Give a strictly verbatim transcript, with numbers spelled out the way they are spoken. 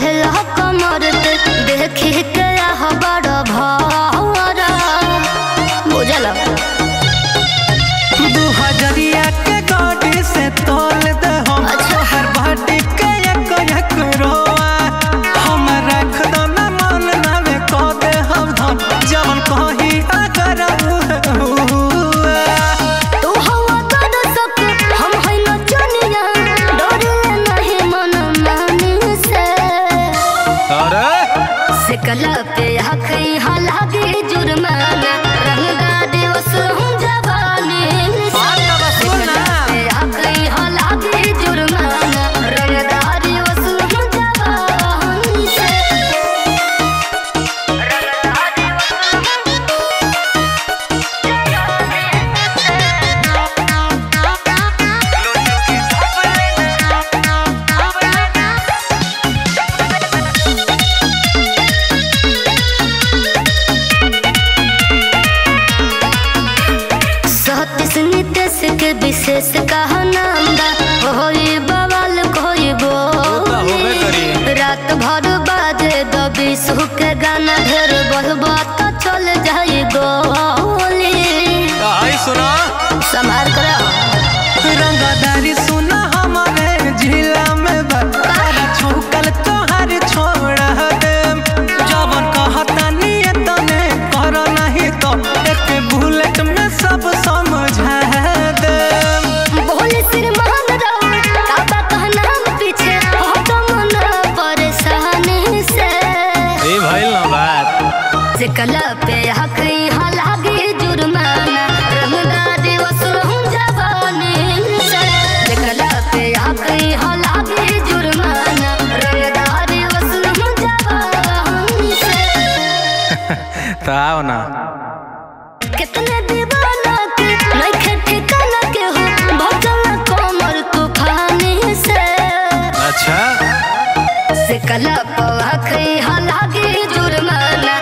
रहला कमर पे देखे के आहा बड़ा भारा बुझला दू हजरिया के गाड़ी से तोल दे हम हर भाटी के एक एक रोआ हम रख दो ना मन ना वे को दे हम धन जवन कहीं अगर तू हवा कर सक हम है न चनिया डरे नहीं मन मानी से अरे से कला पे हकई हलागी जुर्माना रंगा दिवस हूं जवानी के विशेष कहनांदा होई बवाल कोई बो रात भर बाजे द विशु के गाना ढेर बहबा तो चल जाई गोली आई सुना समार करा रंगदारी सुना हमारे जिला में बकार छुकल तोहर छोड़ा दे जवन कहता नहीं तने कर नहीं तो एक बुलेट में सब समझा कला पे हक यहाँ लागे जुर्माना रंगा दिवस हूँ जवानी से कला पे हक यहाँ लागे जुर्माना रंगा दिवस हूँ जवानी से तो आओ ना कितने दीवाना के नहीं खेती कला के हो बदला कोमर तूफानी से अच्छा से कला पे हक यहाँ लागे जुर्माना।